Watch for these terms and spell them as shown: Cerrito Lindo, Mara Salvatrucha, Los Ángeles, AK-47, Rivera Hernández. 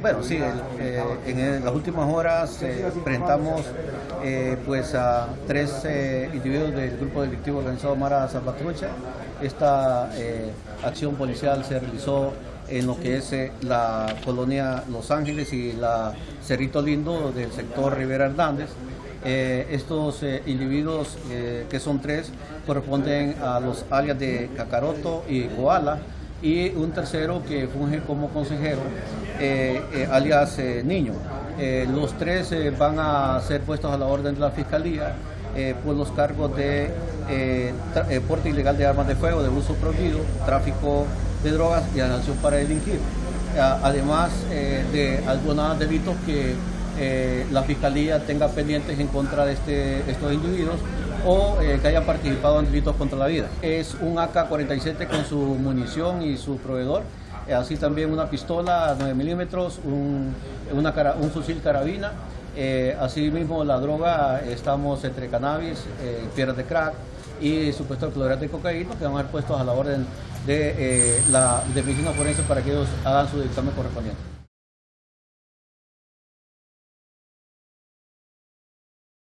Bueno, sí, en las últimas horas enfrentamos a tres individuos del grupo delictivo organizado Mara Salvatrucha. Esta acción policial se realizó en lo que es la colonia Los Ángeles y la Cerrito Lindo del sector Rivera Hernández. Estos individuos, que son tres, corresponden a los alias de Cacaroto y Koala, y un tercero que funge como consejero, alias Niño. Los tres van a ser puestos a la orden de la Fiscalía por los cargos de porte ilegal de armas de fuego, de uso prohibido, tráfico de drogas y anuncio para delinquir, además de algunos delitos que la Fiscalía tenga pendientes en contra de estos individuos, o que hayan participado en delitos contra la vida. Es un AK-47 con su munición y su proveedor, así también una pistola 9 milímetros, un fusil carabina, asimismo la droga, estamos entre cannabis, piedras de crack y supuesto clorhidrato de cocaína, que van a ser puestos a la orden de la medicina forense para que ellos hagan su dictamen correspondiente.